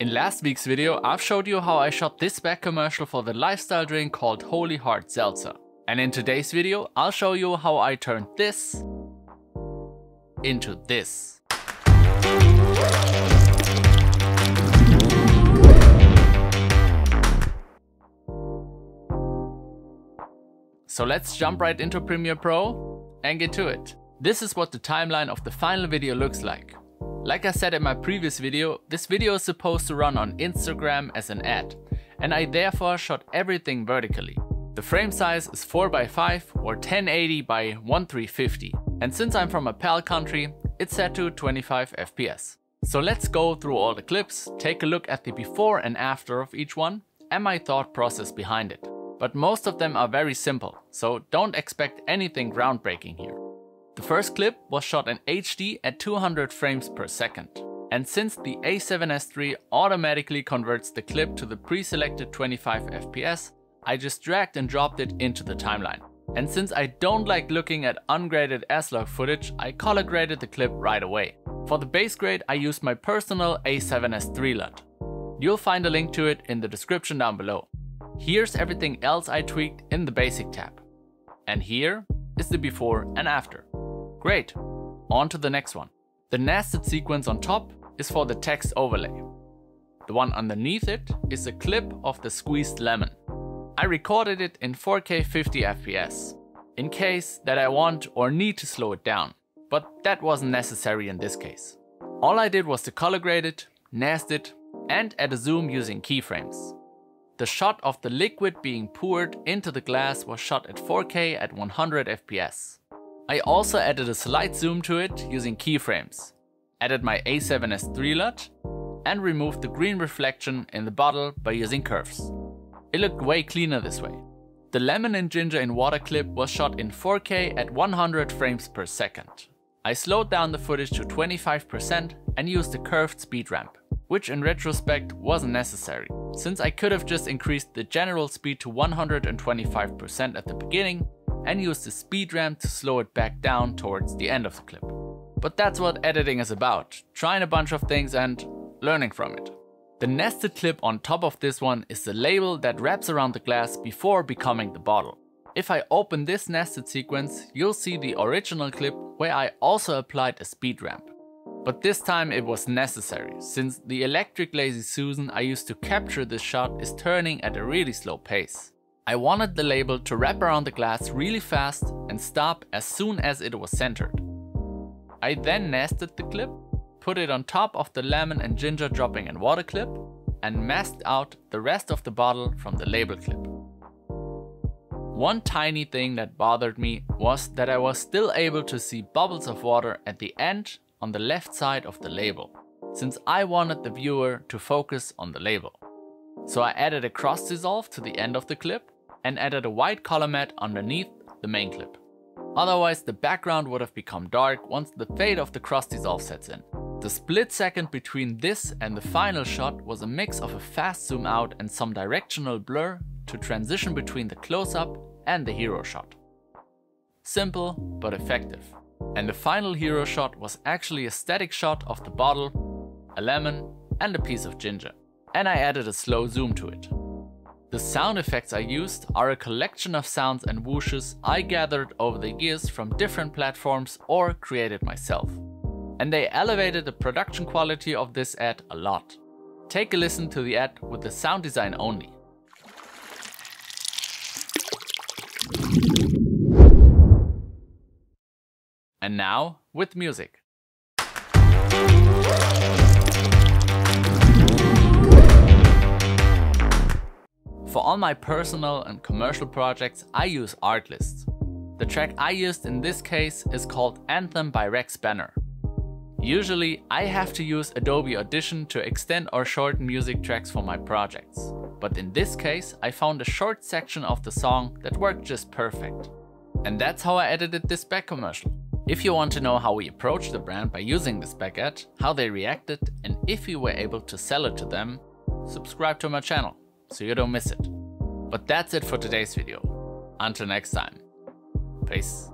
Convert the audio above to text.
In last week's video, I've showed you how I shot this back commercial for the lifestyle drink called Holy Heart Zeltzer. And in today's video, I'll show you how I turned this into this. So let's jump right into Premiere Pro and get to it. This is what the timeline of the final video looks like. Like I said in my previous video, this video is supposed to run on Instagram as an ad, and I therefore shot everything vertically. The frame size is 4x5 or 1080 by 1350, and since I'm from a PAL country, it's set to 25 FPS. So let's go through all the clips, take a look at the before and after of each one, and my thought process behind it. But most of them are very simple, so don't expect anything groundbreaking here. The first clip was shot in HD at 200 frames per second. And since the A7S3 automatically converts the clip to the pre-selected 25 FPS, I just dragged and dropped it into the timeline. And since I don't like looking at ungraded S-log footage, I color graded the clip right away. For the base grade, I used my personal A7S3 LUT. You'll find a link to it in the description down below. Here's everything else I tweaked in the basic tab. And here is the before and after. Great, on to the next one. The nested sequence on top is for the text overlay. The one underneath it is a clip of the squeezed lemon. I recorded it in 4K 50 FPS, in case that I want or need to slow it down, but that wasn't necessary in this case. All I did was to color grade it, nest it, and add a zoom using keyframes. The shot of the liquid being poured into the glass was shot at 4K at 100 FPS. I also added a slight zoom to it using keyframes, added my A7S3 LUT, and removed the green reflection in the bottle by using curves. It looked way cleaner this way. The lemon and ginger in water clip was shot in 4K at 100 frames per second. I slowed down the footage to 25% and used a curved speed ramp, which in retrospect wasn't necessary, since I could have just increased the general speed to 125% at the beginning and use the speed ramp to slow it back down towards the end of the clip. But that's what editing is about, trying a bunch of things and learning from it. The nested clip on top of this one is the label that wraps around the glass before becoming the bottle. If I open this nested sequence, you'll see the original clip where I also applied a speed ramp. But this time it was necessary, since the electric lazy Susan I used to capture this shot is turning at a really slow pace. I wanted the label to wrap around the glass really fast and stop as soon as it was centered. I then nested the clip, put it on top of the lemon and ginger dropping in water clip, and masked out the rest of the bottle from the label clip. One tiny thing that bothered me was that I was still able to see bubbles of water at the end on the left side of the label, since I wanted the viewer to focus on the label. So I added a cross dissolve to the end of the clip and added a white color mat underneath the main clip. Otherwise, the background would have become dark once the fade of the cross dissolve sets in. The split second between this and the final shot was a mix of a fast zoom out and some directional blur to transition between the close-up and the hero shot. Simple, but effective. And the final hero shot was actually a static shot of the bottle, a lemon, and a piece of ginger. And I added a slow zoom to it. The sound effects I used are a collection of sounds and whooshes I gathered over the years from different platforms or created myself. And they elevated the production quality of this ad a lot. Take a listen to the ad with the sound design only. And now with music. For all my personal and commercial projects, I use Artlist. The track I used in this case is called Anthem by Rex Banner. Usually, I have to use Adobe Audition to extend or shorten music tracks for my projects. But in this case, I found a short section of the song that worked just perfect. And that's how I edited this back commercial. If you want to know how we approached the brand by using this back ad, how they reacted, and if we were able to sell it to them, subscribe to my channel, so you don't miss it. But that's it for today's video. Until next time, peace.